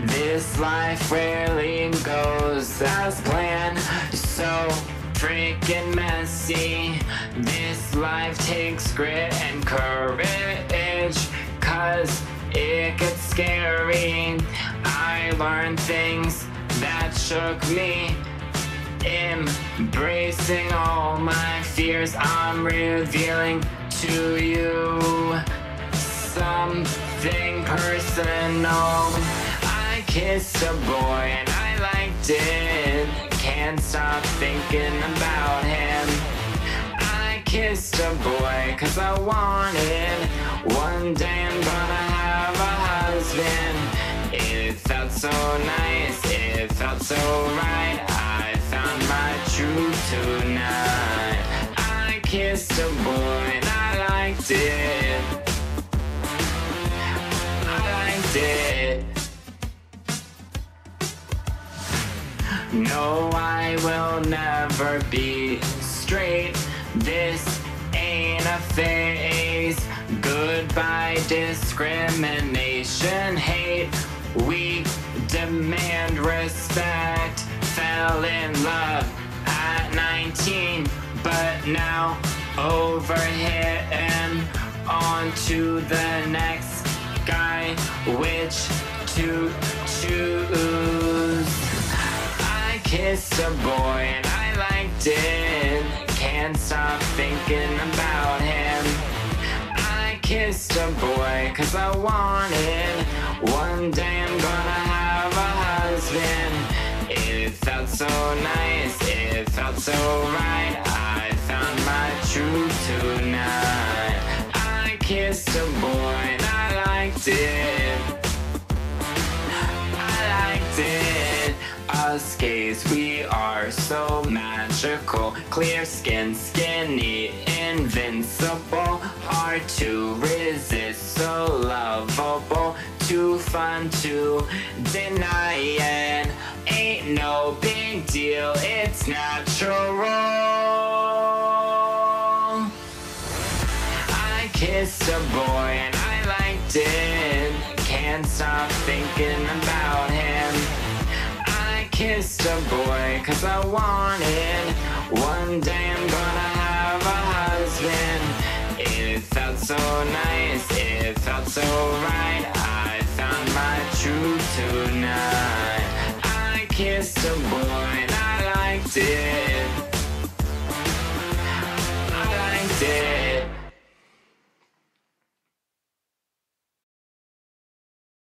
This life rarely goes as planned, so freaking messy. This life takes grit and courage, cause it gets scary. I learned things that shook me, embracing all my fears. I'm revealing to you something personal. I kissed a boy and I liked it, can't stop thinking about him. I kissed a boy cause I wanted, one day I'm gonna have a husband. It felt so nice, it felt so right, I found my truth tonight. I kissed a boy and I liked it, it. No, I will never be straight. This ain't a phase. Goodbye discrimination, hate. We demand respect. Fell in love at 19, but now over him. On to the next guy, which to choose. I kissed a boy and I liked it, can't stop thinking about him. I kissed a boy cause I wanted, one day I'm gonna have a husband. It felt so nice, it felt so right, I found my truth tonight. I kissed a boy and I liked it. Us gays, we are so magical. Clear skin, skinny, invincible. Hard to resist, so lovable. Too fun to deny it. Ain't no big deal, it's natural. I kissed a boy and I liked it, can't stop thinking about him. I kissed a boy cause I wanted, one day I'm gonna have a husband. It felt so nice, it felt so right, I found my truth tonight. I kissed a boy and I liked it.